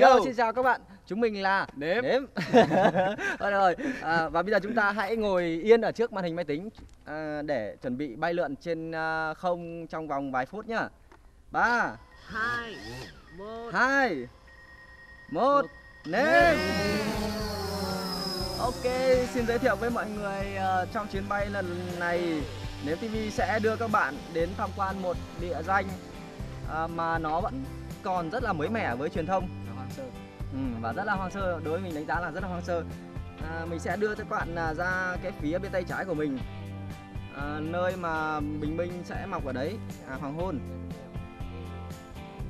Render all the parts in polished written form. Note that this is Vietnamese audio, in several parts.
Yo, xin chào các bạn, chúng mình là Nếm. Rồi, và bây giờ chúng ta hãy ngồi yên ở trước màn hình máy tính để chuẩn bị bay lượn trên không trong vòng vài phút nhá. 3, 2, 1, Nếm. Ok, xin giới thiệu với mọi người, trong chuyến bay lần này Nếm TV sẽ đưa các bạn đến tham quan một địa danh mà nó vẫn còn rất là mới mẻ với truyền thông. Và rất là hoang sơ, đối với mình đánh giá là rất là hoang sơ. Mình sẽ đưa cho các bạn ra cái phía bên tay trái của mình, nơi mà bình minh sẽ mọc ở đấy, hoàng hôn.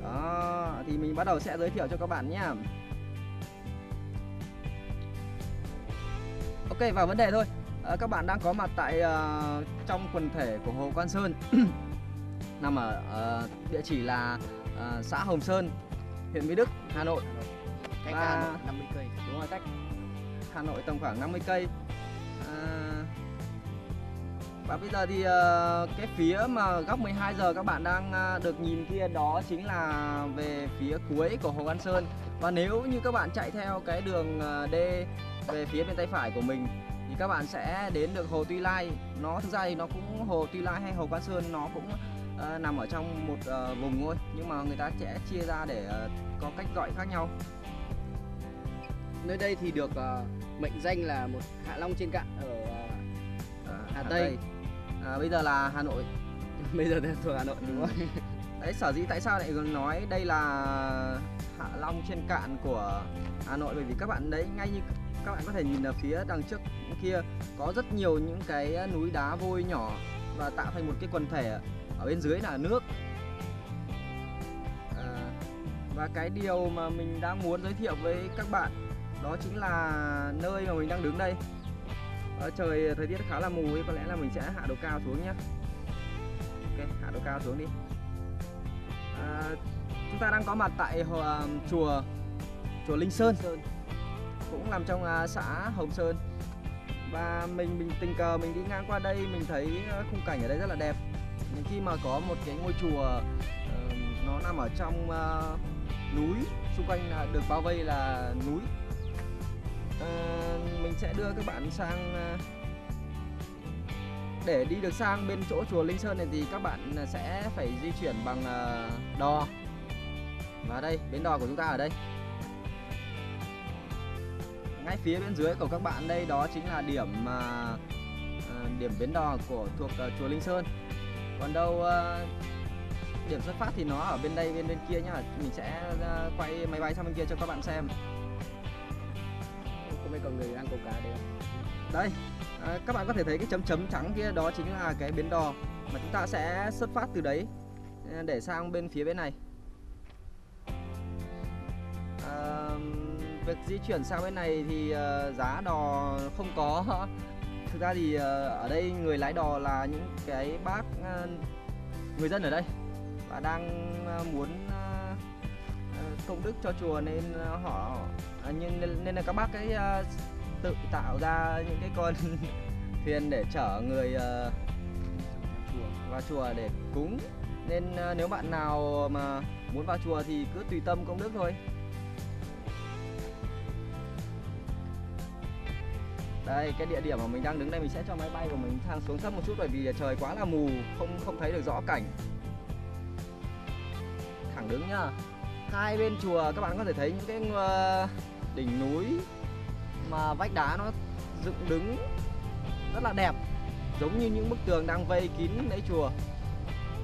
Đó, thì mình bắt đầu sẽ giới thiệu cho các bạn nhé. Ok, vào vấn đề thôi. Các bạn đang có mặt tại trong quần thể của Hồ Quan Sơn. Nằm ở địa chỉ là xã Hồng Sơn, huyện Mỹ Đức, Hà Nội. Cách Hà Nội 50 cây. Đúng rồi, cách Hà Nội tầm khoảng 50 cây. Và bây giờ thì cái phía mà góc 12 giờ các bạn đang được nhìn kia, đó chính là về phía cuối của Hồ Quan Sơn. Và nếu như các bạn chạy theo cái đường D về phía bên tay phải của mình thì các bạn sẽ đến được Hồ Tuy Lai. Thực ra thì nó cũng, Hồ Tuy Lai hay Hồ Quan Sơn nó cũng nằm ở trong một vùng thôi, nhưng mà người ta sẽ chia ra để có cách gọi khác nhau. Nơi đây thì được mệnh danh là một Hạ Long trên cạn ở Hà Tây. Bây giờ là Hà Nội. Bây giờ thuộc Hà Nội, đúng không? Đấy, sở dĩ tại sao lại nói đây là Hạ Long trên cạn của Hà Nội, bởi vì các bạn đấy, ngay như các bạn có thể nhìn ở phía đằng trước kia, có rất nhiều những cái núi đá vôi nhỏ và tạo thành một cái quần thể. Ở bên dưới là nước. Và cái điều mà mình đang muốn giới thiệu với các bạn đó chính là nơi mà mình đang đứng đây. Thời tiết khá là mù ấy, có lẽ là mình sẽ hạ độ cao xuống nhé. Ok, hạ độ cao xuống đi. Chúng ta đang có mặt tại chùa Linh Sơn, cũng nằm trong xã Hồng Sơn. Và mình tình cờ mình đi ngang qua đây, mình thấy khung cảnh ở đây rất là đẹp. Khi mà có một cái ngôi chùa nó nằm ở trong núi, xung quanh là được bao vây là núi. Mình sẽ đưa các bạn sang, để đi được sang bên chỗ chùa Linh Sơn này thì các bạn sẽ phải di chuyển bằng đò. Và đây, bến đò của chúng ta ở đây. Ngay phía bên dưới của các bạn đây, đó chính là điểm bến đò thuộc chùa Linh Sơn. Còn đâu điểm xuất phát thì nó ở bên đây, bên kia nhá. Mình sẽ quay máy bay sang bên kia cho các bạn xem. Không biết còn người đang câu cá đấy. Đây, các bạn có thể thấy cái chấm chấm trắng kia, đó chính là cái bến đò mà chúng ta sẽ xuất phát từ đấy để sang bên phía bên này. Việc di chuyển sang bên này thì giá đò không có. Thực ra thì ở đây người lái đò là những cái bác người dân ở đây, và đang muốn công đức cho chùa nên họ nên là các bác ấy tự tạo ra những cái con thuyền để chở người vào chùa để cúng. Nên nếu bạn nào mà muốn vào chùa thì cứ tùy tâm công đức thôi. Đây, cái địa điểm mà mình đang đứng đây, mình sẽ cho máy bay của mình thang xuống thấp một chút bởi vì trời quá là mù, không thấy được rõ cảnh. Thẳng đứng nhá. Hai bên chùa các bạn có thể thấy những cái đỉnh núi mà vách đá nó dựng đứng rất là đẹp, giống như những bức tường đang vây kín lấy chùa.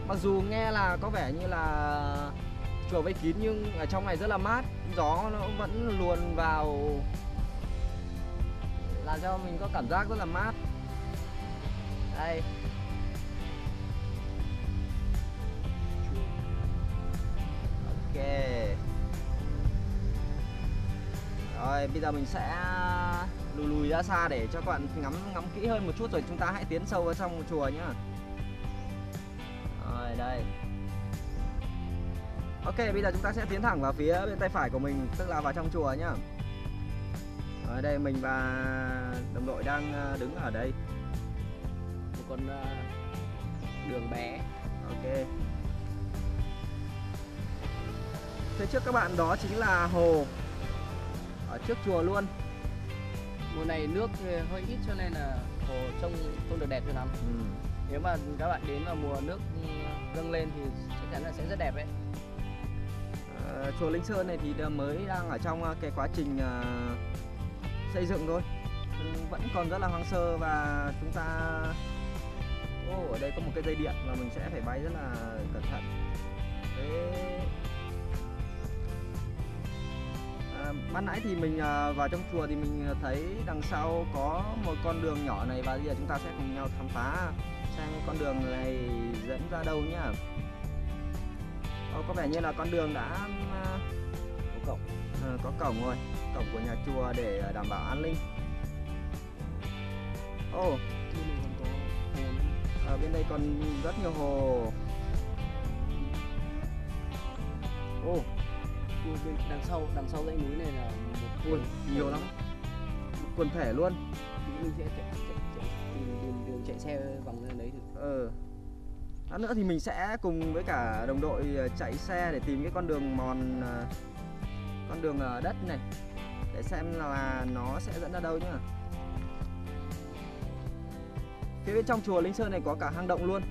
Mặc dù nghe là có vẻ như là chùa vây kín nhưng ở trong này rất là mát, gió nó vẫn luồn vào, là cho mình có cảm giác rất là mát. Đây, ok, rồi bây giờ mình sẽ lùi ra xa để cho các bạn ngắm kỹ hơn một chút, rồi chúng ta hãy tiến sâu vào trong chùa nhá. Rồi đây, ok, bây giờ chúng ta sẽ tiến thẳng vào phía bên tay phải của mình, tức là vào trong chùa nhá. Ở đây mình và đồng đội đang đứng ở đây, một con đường bé. Ok, phía trước các bạn đó chính là hồ ở trước chùa luôn. Mùa này nước hơi ít cho nên là hồ trông không được đẹp cho lắm. Nếu mà các bạn đến vào mùa nước dâng lên thì chắc chắn là sẽ rất đẹp đấy. Chùa Linh Sơn này thì mới đang ở trong cái quá trình xây dựng thôi, vẫn còn rất là hoang sơ. Và chúng ta ở đây có một cái dây điện mà mình sẽ phải bay rất là cẩn thận. Ban nãy thì mình vào trong chùa thì mình thấy đằng sau có một con đường nhỏ này, và bây giờ chúng ta sẽ cùng nhau khám phá xem con đường này dẫn ra đâu nhá. Có vẻ như là con đường đã có cổng rồi, cổng của nhà chùa để đảm bảo an ninh. Ở bên đây còn rất nhiều hồ. Đằng sau dãy núi này là một nhiều lắm, một quần thể luôn. Mình sẽ chạy xe vòng lên đấy được. Lát nữa thì mình sẽ cùng với cả đồng đội chạy xe để tìm cái con đường mòn, con đường đất này, để xem là nó sẽ dẫn ra đâu nhá. Phía bên trong chùa Linh Sơn này có cả hang động luôn,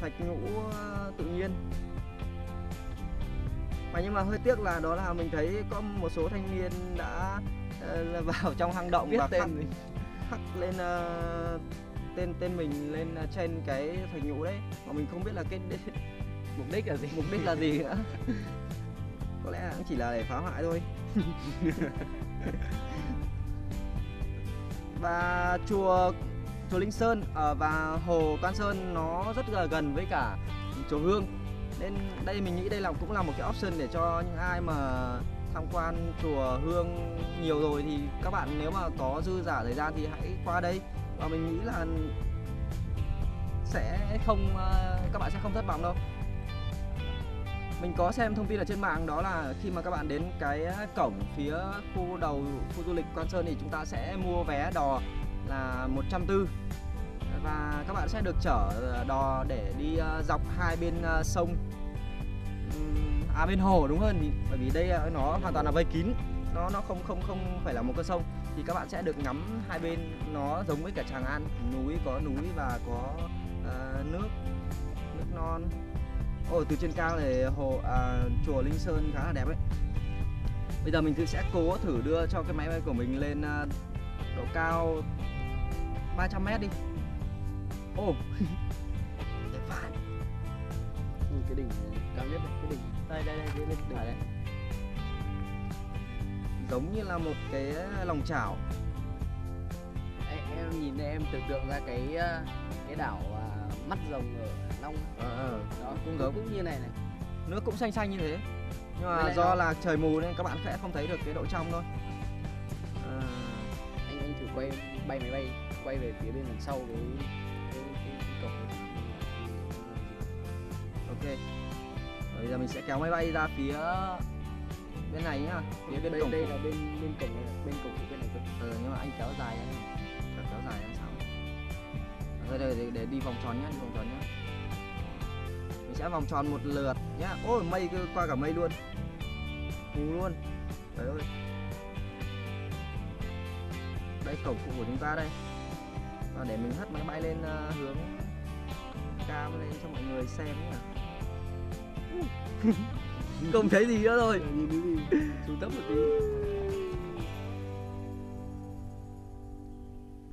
thạch nhũ tự nhiên. Mà nhưng mà hơi tiếc là đó là mình thấy có một số thanh niên đã vào trong hang động và khắc lên tên mình lên trên cái thạch nhũ đấy, mà mình không biết là cái mục đích là gì nữa. Có lẽ cũng chỉ là để phá hoại thôi. Và chùa Linh Sơn và hồ Quan Sơn nó rất là gần với cả chùa Hương, nên đây mình nghĩ đây là cũng là một cái option để cho những ai mà tham quan chùa Hương nhiều rồi thì các bạn nếu mà có dư giả thời gian thì hãy qua đây, và mình nghĩ là các bạn sẽ không thất vọng đâu. Mình có xem thông tin ở trên mạng, đó là khi mà các bạn đến cái cổng phía khu du lịch Quan Sơn thì chúng ta sẽ mua vé đò là 140, và các bạn sẽ được chở đò để đi dọc hai bên sông, bên hồ đúng hơn, bởi vì đây nó hoàn toàn là vây kín, nó không phải là một con sông, thì các bạn sẽ được ngắm hai bên, nó giống với cả Tràng An, có núi và có nước non. Từ trên cao thì chùa Linh Sơn khá là đẹp đấy. Bây giờ mình sẽ cố thử đưa cho cái máy bay của mình lên độ cao 300m đi. Đẹp phải. Nhìn cái đỉnh cao nhất này, cái đỉnh đây cái đỉnh này đấy. Giống như là một cái lòng chảo. Em nhìn đây em tưởng tượng ra cái đảo Mắt Rồng ở Hạ Long. Đó cũng như này này. Nước cũng xanh xanh như thế. Nhưng mà do là trời mù nên các bạn sẽ không thấy được cái độ trong thôi. Anh thử quay máy bay quay về phía bên đằng sau cái cổng. Ok. Rồi, bây giờ mình sẽ kéo máy bay ra phía bên này nhá. Bên cổng. Đây là bên cổng này, bên cổng của bên này cơ. Nhưng mà anh kéo dài anh. Kéo dài làm sao? Rồi để đi vòng tròn nhá, Mình sẽ vòng tròn một lượt nhá. Mây cứ qua cả mây luôn. Mù luôn. Trời ơi. Đây cổng phụ của chúng ta đây. Và để mình hất máy bay lên hướng cam lên cho mọi người xem nhá. Không thấy gì nữa rồi. Xuống thấp một tí.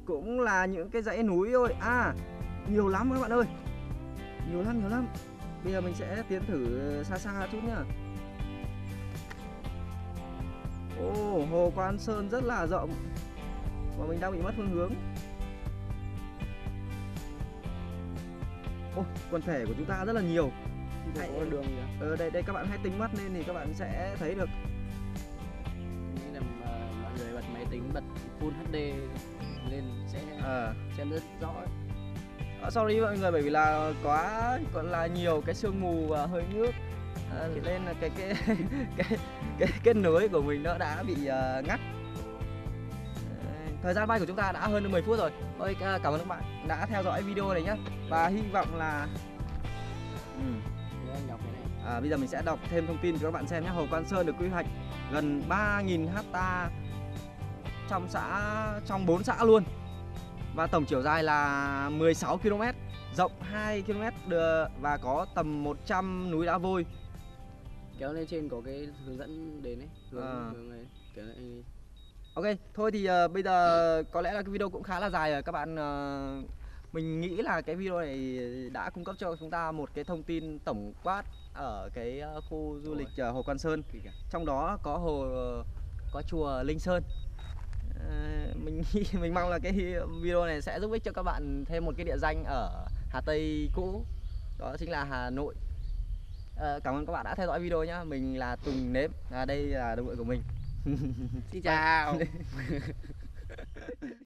Cũng là những cái dãy núi thôi. Nhiều lắm các bạn ơi. Nhiều lắm. Bây giờ mình sẽ tiến thử xa chút nhá. Hồ Quan Sơn rất là rộng. Mà mình đang bị mất phương hướng. Quần thể của chúng ta rất là nhiều. Con đường đây các bạn hãy tính mắt lên thì các bạn sẽ thấy được. Nên là mọi người bật máy tính, bật Full HD lên sẽ xem rất rõ. Sorry mọi người, bởi vì là quá còn là nhiều cái sương mù và hơi nước nên là cái kết nối của mình nó đã bị ngắt. Thời gian bay của chúng ta đã hơn 10 phút rồi. Ôi, cảm ơn các bạn đã theo dõi video này nhé. Và hy vọng là Bây giờ mình sẽ đọc thêm thông tin cho các bạn xem nhé. Hồ Quan Sơn được quy hoạch gần 3.000 hectare trong 4 xã luôn. Và tổng chiều dài là 16 km, rộng 2 km và có tầm 100 núi đá vôi. Kéo lên trên có cái hướng dẫn đến đấy, hướng này, kéo lên. Ok, thôi thì bây giờ có lẽ là cái video cũng khá là dài rồi các bạn. Mình nghĩ là cái video này đã cung cấp cho chúng ta một cái thông tin tổng quát ở cái khu du lịch Hồ Quan Sơn. Trong đó có chùa Linh Sơn. Mình mong là cái video này sẽ giúp ích cho các bạn thêm một cái địa danh ở Hà Tây cũ, đó chính là Hà Nội. Cảm ơn các bạn đã theo dõi video nhá. Mình là Tùng Nếm, đây là đồng đội của mình. Xin chào.